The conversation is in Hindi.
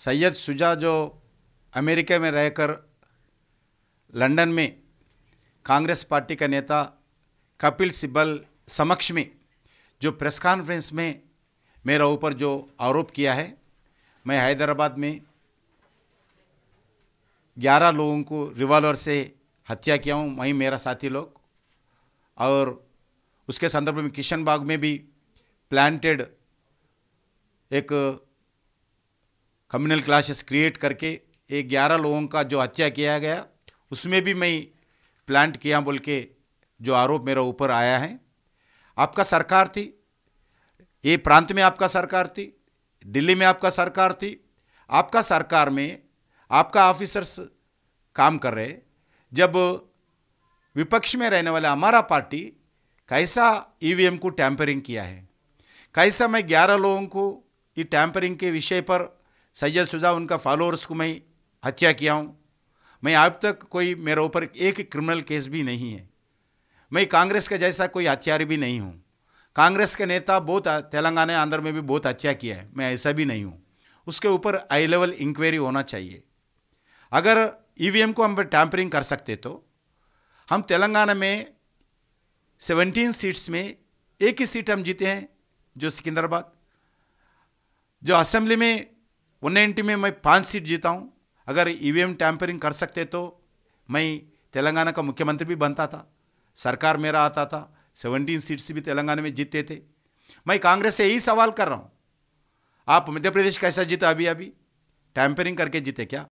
सैयद शुजा जो अमेरिका में रहकर लंदन में कांग्रेस पार्टी का नेता कपिल सिब्बल समक्ष में जो प्रेस कॉन्फ्रेंस में मेरा ऊपर जो आरोप किया है, मैं हैदराबाद में 11 लोगों को रिवॉल्वर से हत्या किया हूँ, वहीं मेरा साथी लोग, और उसके संदर्भ में किशन बाग में भी प्लांटेड एक कम्युनल क्लासेस क्रिएट करके 11 लोगों का जो हत्या किया गया उसमें भी मैं प्लांट किया बोल के जो आरोप मेरा ऊपर आया है। आपका सरकार थी, ये प्रांत में आपका सरकार थी, दिल्ली में आपका सरकार थी, आपका सरकार में आपका ऑफिसर्स काम कर रहे, जब विपक्ष में रहने वाले हमारा पार्टी कैसा ईवीएम को टैंपरिंग किया है, कैसा मैं 11 लोगों को ये टैंपरिंग के विषय पर सैयद शुजा उनका फॉलोअर्स को मैं हत्या किया हूँ। मैं अब तक कोई मेरे ऊपर एक क्रिमिनल केस भी नहीं है, मैं कांग्रेस का जैसा कोई हत्यारे भी नहीं हूँ, कांग्रेस के नेता बहुत तेलंगाना आंध्र में भी बहुत हत्या किया है, मैं ऐसा भी नहीं हूँ। उसके ऊपर आई लेवल इंक्वायरी होना चाहिए। अगर ईवीएम को हम टैंपरिंग कर सकते तो हम तेलंगाना में 17 सीट्स में एक ही सीट हम जीते हैं, जो सिकंदराबाद, जो असेंबली में 190 में मैं 5 सीट जीता हूँ। अगर ईवीएम टैंपरिंग कर सकते तो मैं तेलंगाना का मुख्यमंत्री भी बनता था, सरकार मेरा आता था, 17 सीट्स भी तेलंगाना में जीतते थे। मैं कांग्रेस से यही सवाल कर रहा हूँ, आप मध्य प्रदेश कैसा जीता, अभी अभी टैंपरिंग करके जीते क्या?